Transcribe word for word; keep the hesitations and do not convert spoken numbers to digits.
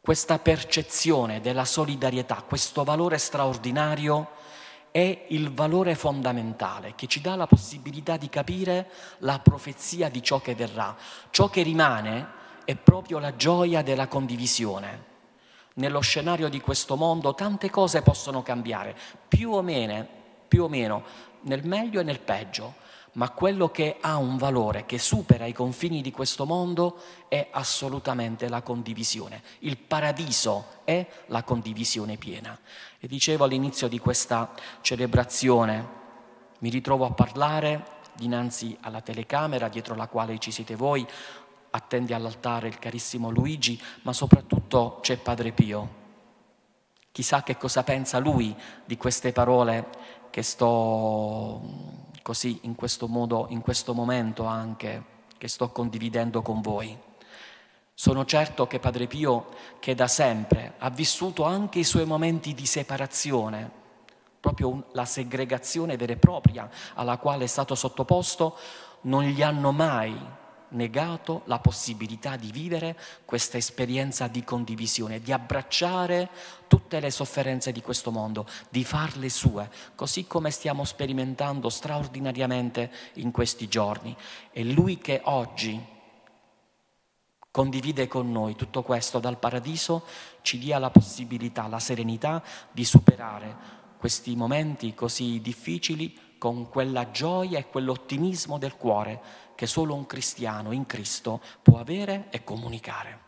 Questa percezione della solidarietà, questo valore straordinario, è il valore fondamentale che ci dà la possibilità di capire la profezia di ciò che verrà. Ciò che rimane è proprio la gioia della condivisione. Nello scenario di questo mondo tante cose possono cambiare, più o meno, più o meno nel meglio e nel peggio, ma quello che ha un valore, che supera i confini di questo mondo, è assolutamente la condivisione. Il paradiso è la condivisione piena. E dicevo all'inizio di questa celebrazione, mi ritrovo a parlare dinanzi alla telecamera, dietro la quale ci siete voi, attende all'altare il carissimo Luigi, ma soprattutto c'è Padre Pio. Chissà che cosa pensa lui di queste parole che sto... così in questo modo, in questo momento anche, che sto condividendo con voi. Sono certo che Padre Pio, che da sempre ha vissuto anche i suoi momenti di separazione, proprio la segregazione vera e propria alla quale è stato sottoposto, non gli hanno mai negato la possibilità di vivere questa esperienza di condivisione, di abbracciare tutte le sofferenze di questo mondo, di farle sue, così come stiamo sperimentando straordinariamente in questi giorni. E lui che oggi condivide con noi tutto questo dal paradiso, ci dia la possibilità, la serenità di superare questi momenti così difficili con quella gioia e quell'ottimismo del cuore che solo un cristiano in Cristo può avere e comunicare.